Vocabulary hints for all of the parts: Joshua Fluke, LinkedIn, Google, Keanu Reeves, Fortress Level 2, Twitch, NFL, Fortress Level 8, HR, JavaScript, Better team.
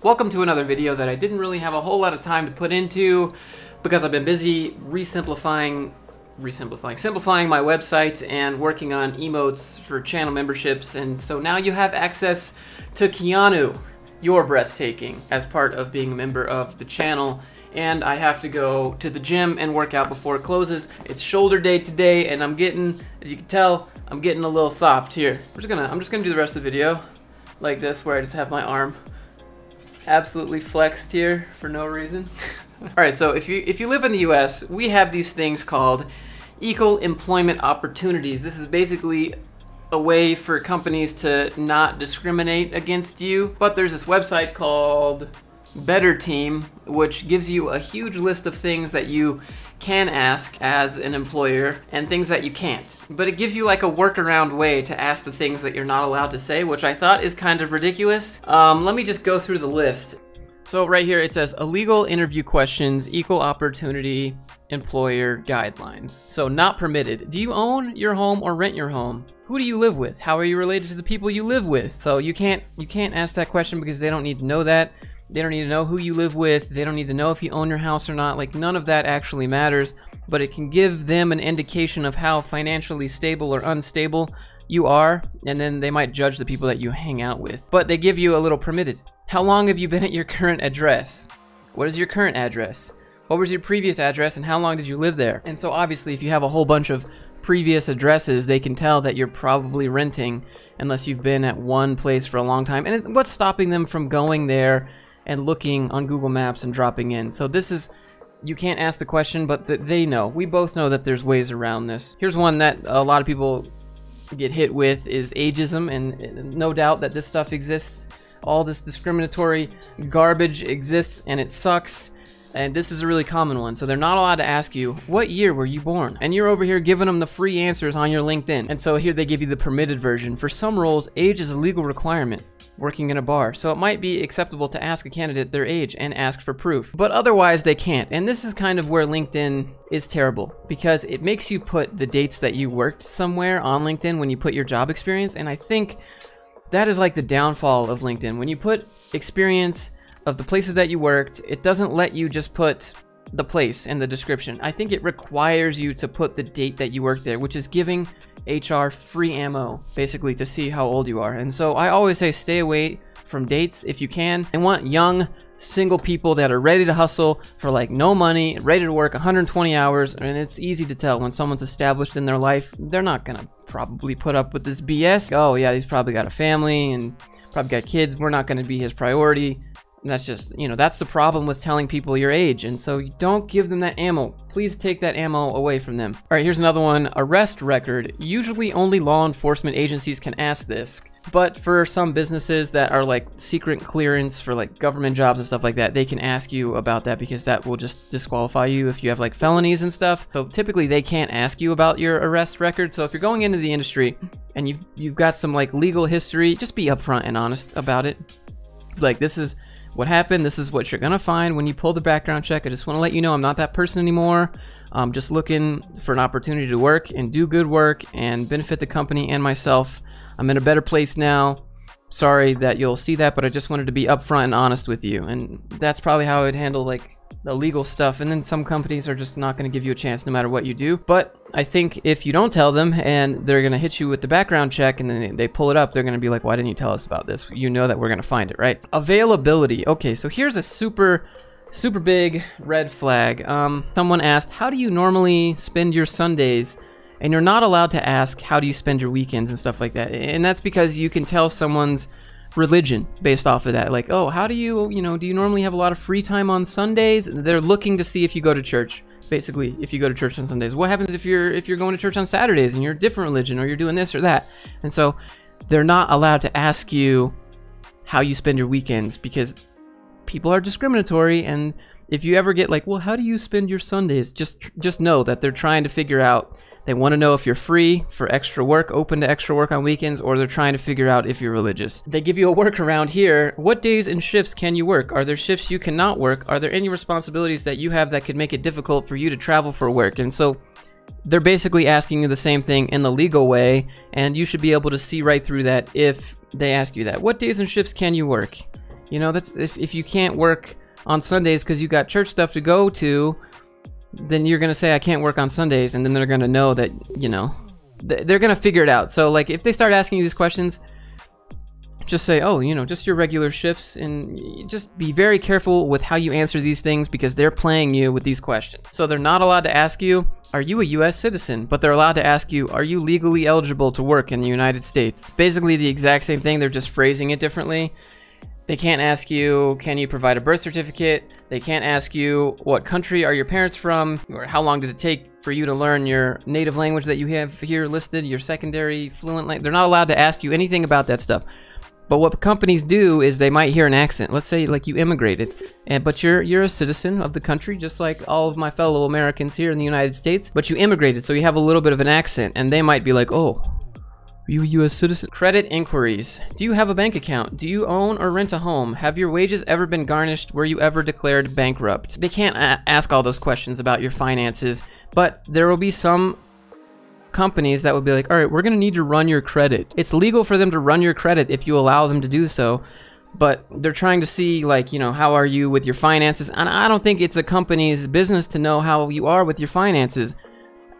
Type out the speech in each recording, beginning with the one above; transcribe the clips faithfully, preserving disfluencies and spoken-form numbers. Welcome to another video that I didn't really have a whole lot of time to put into because I've been busy resimplifying, resimplifying, simplifying my website and working on emotes for channel memberships. And so now you have access to Keanu, you're breathtaking, as part of being a member of the channel. And I have to go to the gym and work out before it closes. It's shoulder day today and I'm getting, as you can tell, I'm getting a little soft here. I'm just gonna, I'm just gonna do the rest of the video like this, where I just have my arm absolutely flexed here for no reason. All right, so if you if you live in the U S, we have these things called equal employment opportunities. This is basically a way for companies to not discriminate against you. But there's this website called Better Team, which gives you a huge list of things that you can ask as an employer and things that you can't. But it gives you like a workaround way to ask the things that you're not allowed to say, which I thought is kind of ridiculous. Um, let me just go through the list. So right here it says illegal interview questions, equal opportunity, employer guidelines. So not permitted. Do you own your home or rent your home? Who do you live with? How are you related to the people you live with? So you can't you can't ask that question because they don't need to know that. They don't need to know who you live with. They don't need to know if you own your house or not. Like, none of that actually matters, but it can give them an indication of how financially stable or unstable you are, and then they might judge the people that you hang out with. But they give you a little permitted. How long have you been at your current address? What is your current address? What was your previous address, and how long did you live there? And so obviously, if you have a whole bunch of previous addresses, they can tell that you're probably renting, unless you've been at one place for a long time. And what's stopping them from going there and looking on Google Maps and dropping in? So this is, you can't ask the question, but th they know. We both know that there's ways around this. Here's one that a lot of people get hit with is ageism, and no doubt that this stuff exists. All this discriminatory garbage exists and it sucks. And this is a really common one. So they're not allowed to ask you, what year were you born? And you're over here giving them the free answers on your LinkedIn. And so here they give you the permitted version. For some roles, age is a legal requirement, working in a bar. So it might be acceptable to ask a candidate their age and ask for proof, but otherwise they can't. And this is kind of where LinkedIn is terrible, because it makes you put the dates that you worked somewhere on LinkedIn when you put your job experience. And I think that is like the downfall of LinkedIn. When you put experience of the places that you worked, it doesn't let you just put the place in the description. I think it requires you to put the date that you worked there, which is giving H R free ammo, basically, to see how old you are. And so I always say stay away from dates if you can. I want young single people that are ready to hustle for like no money, ready to work one hundred twenty hours, and it's easy to tell when someone's established in their life. They're not gonna probably put up with this B S. Oh yeah, he's probably got a family and probably got kids. We're not gonna be his priority. And that's just, you know, that's the problem with telling people your age. And so you don't give them that ammo. Please take that ammo away from them. All right, here's another one. Arrest record. Usually only law enforcement agencies can ask this. But for some businesses that are like secret clearance for like government jobs and stuff like that, they can ask you about that, because that will just disqualify you if you have like felonies and stuff. So typically they can't ask you about your arrest record. So if you're going into the industry and you've, you've got some like legal history, just be upfront and honest about it. Like, this is what happened. This is what you're gonna find when you pull the background check. I just want to let you know I'm not that person anymore. I'm just looking for an opportunity to work and do good work and benefit the company and myself. I'm in a better place now. Sorry that you'll see that, but I just wanted to be upfront and honest with you. And that's probably how I would handle like the legal stuff. And then some companies are just not going to give you a chance no matter what you do. But I think if you don't tell them and they're going to hit you with the background check and then they pull it up, they're going to be like, why didn't you tell us about this? You know that we're going to find it, right? Availability. Okay, so here's a super, super big red flag. Um, someone asked, how do you normally spend your Sundays? And you're not allowed to ask, how do you spend your weekends and stuff like that. And that's because you can tell someone's religion based off of that. Like, oh, how do you, you know, do you normally have a lot of free time on Sundays? They're looking to see if you go to church. Basically, if you go to church on Sundays, what happens if you're if you're going to church on Saturdays and you're a different religion, or you're doing this or that? And so they're not allowed to ask you how you spend your weekends, because people are discriminatory. And if you ever get like, well, how do you spend your Sundays? Just just know that they're trying to figure out. They want to know if you're free for extra work, open to extra work on weekends, or they're trying to figure out if you're religious. They give you a workaround here. What days and shifts can you work? Are there shifts you cannot work? Are there any responsibilities that you have that could make it difficult for you to travel for work? And so they're basically asking you the same thing in the legal way, and you should be able to see right through that if they ask you that. What days and shifts can you work? You know, that's if, if you can't work on Sundays because you got church stuff to go to, then you're gonna say I can't work on Sundays, and then they're gonna know that, you know, th they're gonna figure it out. So like if they start asking you these questions, just say, oh, you know, just your regular shifts, and just be very careful with how you answer these things, because they're playing you with these questions. So they're not allowed to ask you, are you a U S citizen? But they're allowed to ask you, are you legally eligible to work in the United States? Basically the exact same thing, they're just phrasing it differently. They can't ask you, can you provide a birth certificate? They can't ask you, what country are your parents from? Or how long did it take for you to learn your native language that you have here listed, your secondary fluent language? They're not allowed to ask you anything about that stuff. But what companies do is they might hear an accent. Let's say like you immigrated, and but you're you're a citizen of the country, just like all of my fellow Americans here in the United States, but you immigrated, so you have a little bit of an accent, and they might be like, oh, are you a U S citizen? Credit inquiries. Do you have a bank account? Do you own or rent a home? Have your wages ever been garnished? Were you ever declared bankrupt? They can't ask all those questions about your finances, but there will be some companies that would be like, all right, we're gonna need to run your credit. It's legal for them to run your credit if you allow them to do so, but they're trying to see, like, you know, how are you with your finances? And I don't think it's a company's business to know how you are with your finances.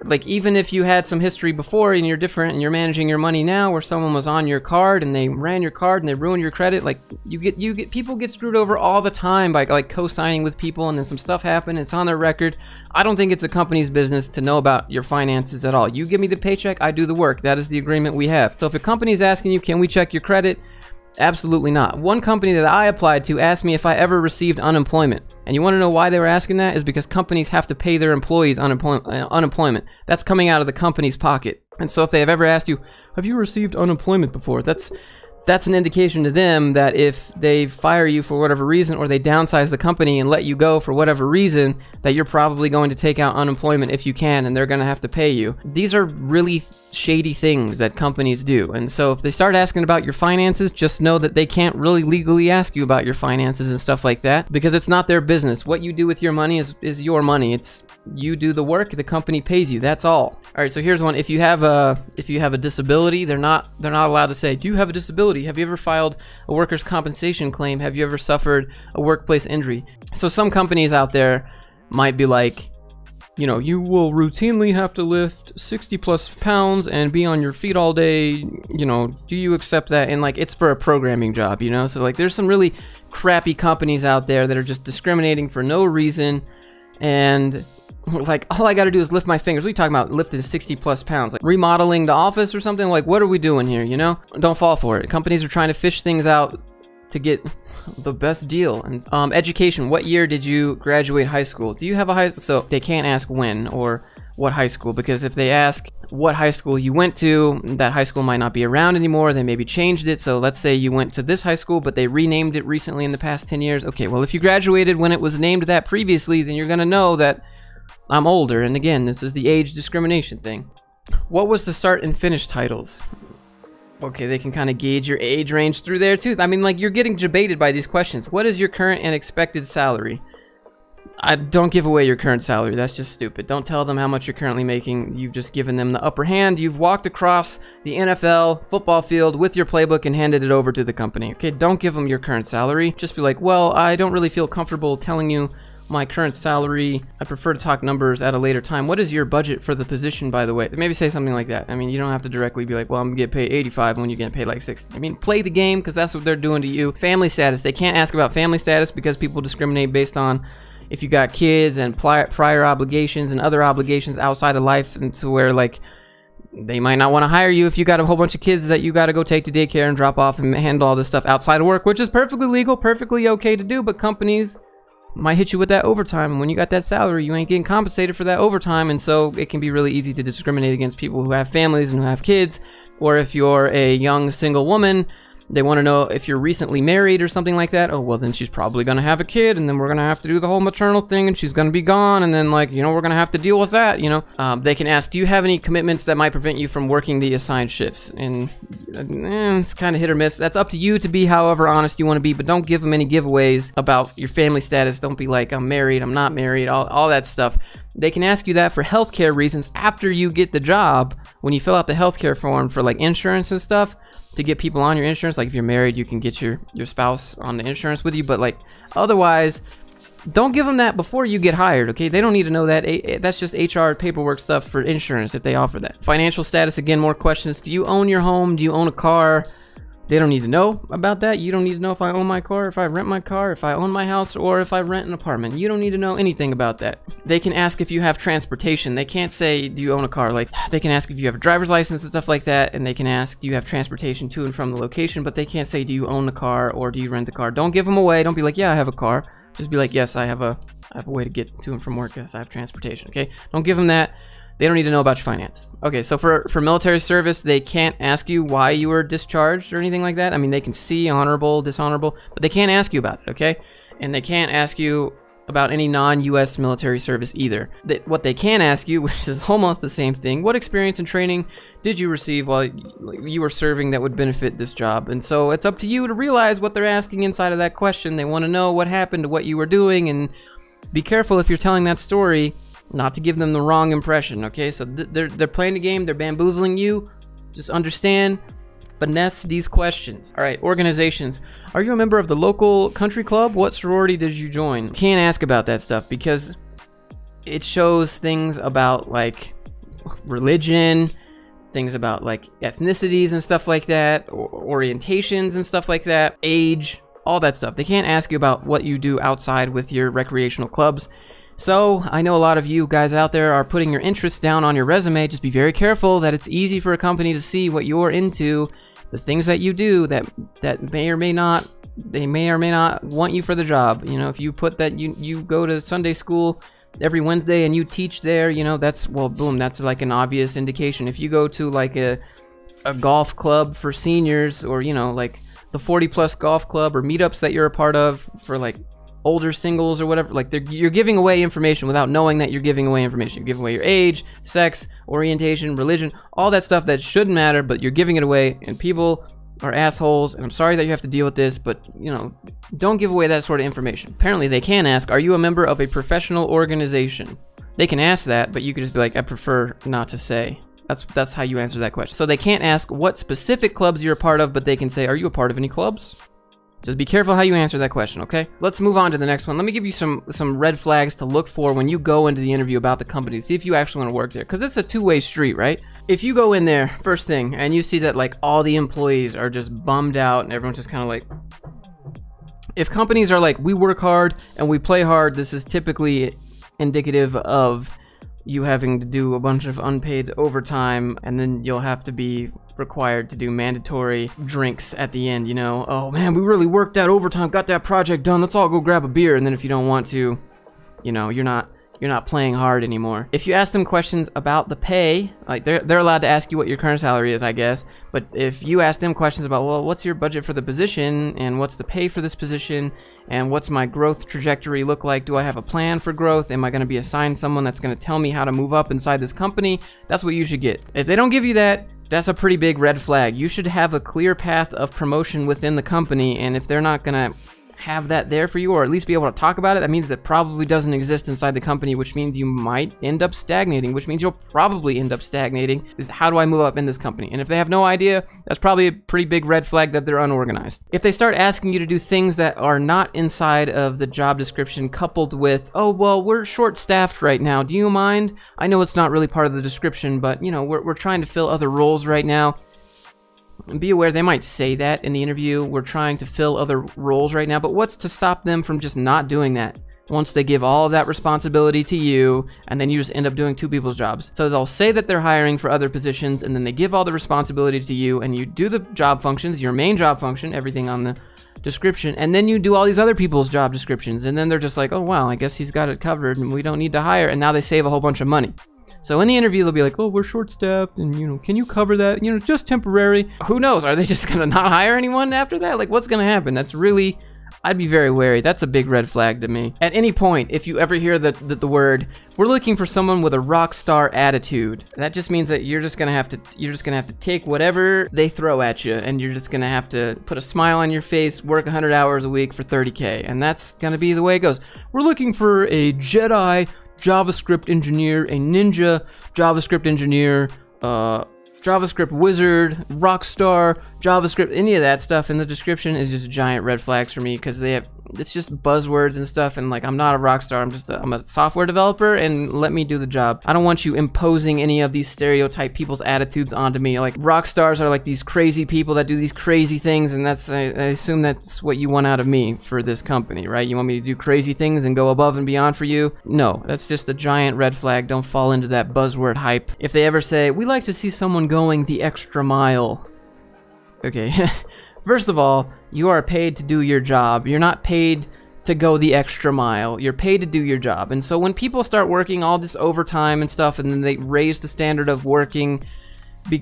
Like, even if you had some history before and you're different and you're managing your money now, where someone was on your card and they ran your card and they ruined your credit, like you get you get people get screwed over all the time by like co-signing with people, and then some stuff happened, it's on their record. I don't think it's a company's business to know about your finances at all. You give me the paycheck, I do the work. That is the agreement we have. So if a company's asking you, can we check your credit? Absolutely not. One company that I applied to asked me if I ever received unemployment. And you want to know why they were asking that? Is because companies have to pay their employees unemployment. That's coming out of the company's pocket. And so if they have ever asked you, have you received unemployment before? That's that's an indication to them that if they fire you for whatever reason, or they downsize the company and let you go for whatever reason, that you're probably going to take out unemployment if you can, and they're going to have to pay you. These are really shady things that companies do. And so if they start asking about your finances, just know that they can't really legally ask you about your finances and stuff like that, because it's not their business. What you do with your money is, is your money. It's you do the work, the company pays you, that's all. All right, so here's one. If you have a if you have a disability, they're not they're not allowed to say, do you have a disability? Have you ever filed a workers' compensation claim? Have you ever suffered a workplace injury? So some companies out there might be like, you know, you will routinely have to lift sixty plus pounds and be on your feet all day, you know, do you accept that? And like, it's for a programming job, you know? So like, there's some really crappy companies out there that are just discriminating for no reason, and like, all I gotta do is lift my fingers. What are you talking about lifting sixty plus pounds? Like remodeling the office or something? Like, what are we doing here, you know? Don't fall for it. Companies are trying to fish things out to get the best deal. And um, education, what year did you graduate high school? Do you have a high school? So they can't ask when or what high school, because if they ask what high school you went to, that high school might not be around anymore. They maybe changed it. So let's say you went to this high school, but they renamed it recently in the past ten years. Okay, well, if you graduated when it was named that previously, then you're gonna know that I'm older. And again, this is the age discrimination thing. What was the start and finish titles? Okay, they can kind of gauge your age range through there too. I mean, like, you're getting debated by these questions. What is your current and expected salary? I don't give away your current salary. That's just stupid. Don't tell them how much you're currently making. You've just given them the upper hand. You've walked across the N F L football field with your playbook and handed it over to the company. Okay, don't give them your current salary. Just be like, well, I don't really feel comfortable telling you my current salary. I prefer to talk numbers at a later time. What is your budget for the position, by the way? Maybe say something like that. I mean, you don't have to directly be like, well, I'm gonna get paid eighty-five when you get paid like sixty. I mean, play the game, because that's what they're doing to you. Family status. They can't ask about family status because people discriminate based on if you got kids and prior obligations and other obligations outside of life, and to where like they might not want to hire you if you got a whole bunch of kids that you got to go take to daycare and drop off and handle all this stuff outside of work, which is perfectly legal, perfectly okay to do, but companies might hit you with that overtime, and when you got that salary, you ain't getting compensated for that overtime, and so it can be really easy to discriminate against people who have families and who have kids. Or if you're a young single woman, they want to know if you're recently married or something like that. Oh, well, then she's probably gonna have a kid, and then we're gonna have to do the whole maternal thing, and she's gonna be gone, and then, like, you know, we're gonna have to deal with that, you know. Um, they can ask, do you have any commitments that might prevent you from working the assigned shifts? And it's kind of hit or miss. That's up to you to be however honest you want to be, but don't give them any giveaways about your family status. Don't be like, I'm married, I'm not married, all, all that stuff. They can ask you that for healthcare reasons after you get the job, when you fill out the healthcare form for like insurance and stuff, to get people on your insurance. Like if you're married, you can get your, your spouse on the insurance with you, but like otherwise, don't give them that before you get hired, okay? They don't need to know that. That's just H R paperwork stuff for insurance if they offer that. Financial status, again, more questions. Do you own your home? Do you own a car? They don't need to know about that. You don't need to know if I own my car, if I rent my car, if I own my house, or if I rent an apartment. You don't need to know anything about that. They can ask if you have transportation. They can't say, do you own a car? Like, they can ask if you have a driver's license and stuff like that, and they can ask, do you have transportation to and from the location? But they can't say, do you own the car or do you rent the car? Don't give them away. Don't be like, yeah, I have a car. Just be like, yes, I have a, I have a way to get to and from work. Yes, I have transportation, okay? Don't give them that. They don't need to know about your finances. Okay, so for, for military service, they can't ask you why you were discharged or anything like that. I mean, they can see honorable, dishonorable, but they can't ask you about it, okay? And they can't ask you about any non U S military service either. They, what they can ask you, which is almost the same thing, what experience and training did you receive while you were serving that would benefit this job? And so it's up to you to realize what they're asking inside of that question. They want to know what happened, what you were doing, and be careful if you're telling that story not to give them the wrong impression, okay? So th they're, they're playing the game, they're bamboozling you. Just understand, finesse these questions. All right, organizations. Are you a member of the local country club? What sorority did you join? Can't ask about that stuff because it shows things about like religion, things about like ethnicities and stuff like that, or orientations and stuff like that, age, all that stuff. They can't ask you about what you do outside with your recreational clubs. So, I know a lot of you guys out there are putting your interests down on your resume. Just be very careful that it's easy for a company to see what you're into, the things that you do that that may or may not, they may or may not want you for the job. You know, if you put that you, you go to Sunday school every Wednesday and you teach there, you know, that's, well, boom, that's like an obvious indication. If you go to like a, a golf club for seniors, or, you know, like the forty plus golf club or meetups that you're a part of for like older singles or whatever, like they're, you're giving away information without knowing that you're giving away information. You're giving away your age, sex, orientation, religion, all that stuff that shouldn't matter, but you're giving it away, and people are assholes, and I'm sorry that you have to deal with this, but, you know, don't give away that sort of information. Apparently, they can ask, are you a member of a professional organization? They can ask that, but you could just be like, I prefer not to say. That's, that's how you answer that question. So they can't ask what specific clubs you're a part of, but they can say, are you a part of any clubs? Just be careful how you answer that question, okay? Let's move on to the next one. Let me give you some some red flags to look for when you go into the interview about the company. See if you actually want to work there, because it's a two-way street, right? If you go in there, first thing, and you see that like all the employees are just bummed out and everyone's just kind of like... If companies are like, we work hard and we play hard, this is typically indicative of you having to do a bunch of unpaid overtime, and then you'll have to be required to do mandatory drinks at the end, you know? Oh man, we really worked that overtime, got that project done, let's all go grab a beer. And then if you don't want to, you know, you're not you're not playing hard anymore. If you ask them questions about the pay, like they're, they're allowed to ask you what your current salary is, I guess, but if you ask them questions about, well, what's your budget for the position, and what's the pay for this position, and what's my growth trajectory look like? Do I have a plan for growth? Am I gonna be assigned someone that's gonna tell me how to move up inside this company? That's what you should get. If they don't give you that, that's a pretty big red flag. You should have a clear path of promotion within the company, and if they're not gonna have that there for you, or at least be able to talk about it, that means that probably doesn't exist inside the company, which means you might end up stagnating, which means you'll probably end up stagnating, is how do I move up in this company? And if they have no idea, that's probably a pretty big red flag that they're unorganized. If they start asking you to do things that are not inside of the job description, coupled with, oh, well, we're short-staffed right now, do you mind? I know it's not really part of the description, but, you know, we're, we're trying to fill other roles right now. And be aware, they might say that in the interview, we're trying to fill other roles right now, but what's to stop them from just not doing that? Once they give all of that responsibility to you, and then you just end up doing two people's jobs. So they'll say that they're hiring for other positions, and then they give all the responsibility to you, and you do the job functions, your main job function, everything on the description, and then you do all these other people's job descriptions, and then they're just like, oh wow, I guess he's got it covered, and we don't need to hire, and now they save a whole bunch of money. So in the interview, they'll be like, oh, we're short-staffed, and, you know, can you cover that? You know, just temporary. Who knows? Are they just going to not hire anyone after that? Like, what's going to happen? That's really I'd be very wary. That's a big red flag to me. At any point, if you ever hear the, the, the word, we're looking for someone with a rock star attitude, that just means that you're just gonna have to, you're just gonna have to take whatever they throw at you, and you're just gonna have to put a smile on your face, work one hundred hours a week for thirty K, and that's gonna be the way it goes. We're looking for a Jedi JavaScript engineer, a ninja JavaScript engineer, uh, JavaScript wizard, rock star, JavaScript, any of that stuff in the description is just giant red flags for me, because they have, it's just buzzwords and stuff, and like, I'm not a rock star, I'm just a, I'm a software developer, and let me do the job. I don't want you imposing any of these stereotype people's attitudes onto me. Like, rock stars are like these crazy people that do these crazy things, and that's, I, I assume that's what you want out of me for this company, right? You want me to do crazy things and go above and beyond for you? No, that's just a giant red flag. Don't fall into that buzzword hype. If they ever say, we like to see someone going the extra mile. Okay, first of all, you are paid to do your job. You're not paid to go the extra mile. You're paid to do your job. And so when people start working all this overtime and stuff, and then they raise the standard of working,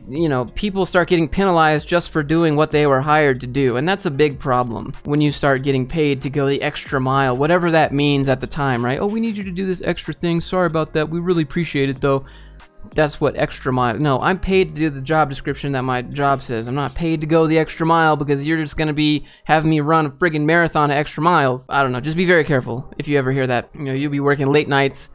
you know, people start getting penalized just for doing what they were hired to do. And that's a big problem when you start getting paid to go the extra mile, whatever that means at the time, right? Oh, we need you to do this extra thing. Sorry about that. We really appreciate it, though. That's what extra mile. No, I'm paid to do the job description that my job says. I'm not paid to go the extra mile because you're just gonna be having me run a friggin' marathon of extra miles. I don't know, just be very careful if you ever hear that. You know, you'll be working late nights,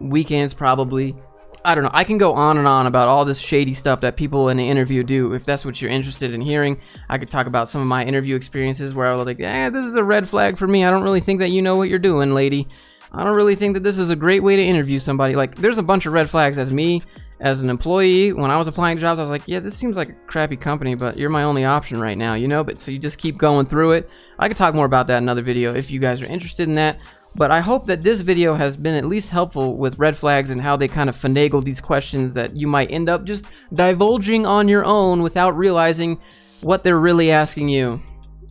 weekends probably. I don't know, I can go on and on about all this shady stuff that people in an interview do. If that's what you're interested in hearing, I could talk about some of my interview experiences where I was like, eh, this is a red flag for me. I don't really think that you know what you're doing, lady. I don't really think that this is a great way to interview somebody. Like, there's a bunch of red flags as me, as an employee. When I was applying to jobs, I was like, yeah, this seems like a crappy company, but you're my only option right now, you know? But so you just keep going through it. I could talk more about that in another video if you guys are interested in that. But I hope that this video has been at least helpful with red flags and how they kind of finagle these questions that you might end up just divulging on your own without realizing what they're really asking you.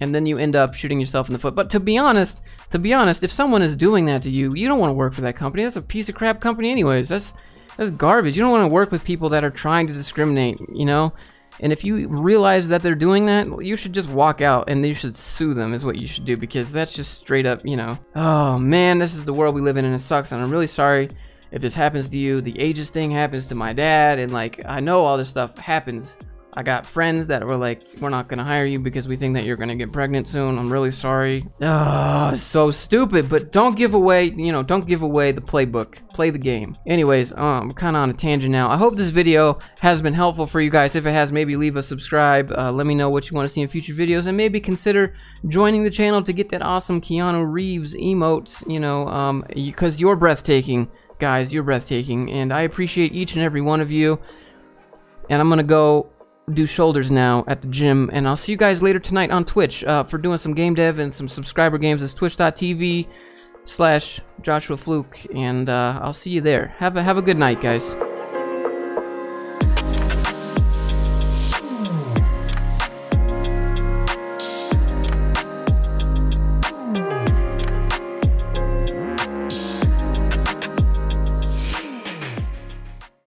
And then you end up shooting yourself in the foot. But to be honest, to be honest, if someone is doing that to you, you don't want to work for that company. That's a piece of crap company anyways. That's that's garbage. You don't want to work with people that are trying to discriminate, you know? And if you realize that they're doing that, you should just walk out and you should sue them is what you should do, because that's just straight up, you know. Oh man, this is the world we live in and it sucks, and I'm really sorry if this happens to you. The ages thing happens to my dad, and like, I know all this stuff happens. I got friends that were like, we're not gonna hire you because we think that you're gonna get pregnant soon. I'm really sorry. Ugh, so stupid. But don't give away, you know, don't give away the playbook. Play the game. Anyways, um, I'm kind of on a tangent now. I hope this video has been helpful for you guys. If it has, maybe leave a subscribe. Uh, let me know what you want to see in future videos, and maybe consider joining the channel to get that awesome Keanu Reeves emotes, you know, um, because you're breathtaking, guys. You're breathtaking, and I appreciate each and every one of you. And I'm gonna go do shoulders now at the gym, and I'll see you guys later tonight on Twitch uh, for doing some game dev and some subscriber games. It's twitch dot t v slash Joshua Fluke, and uh, I'll see you there. Have a have a good night, guys.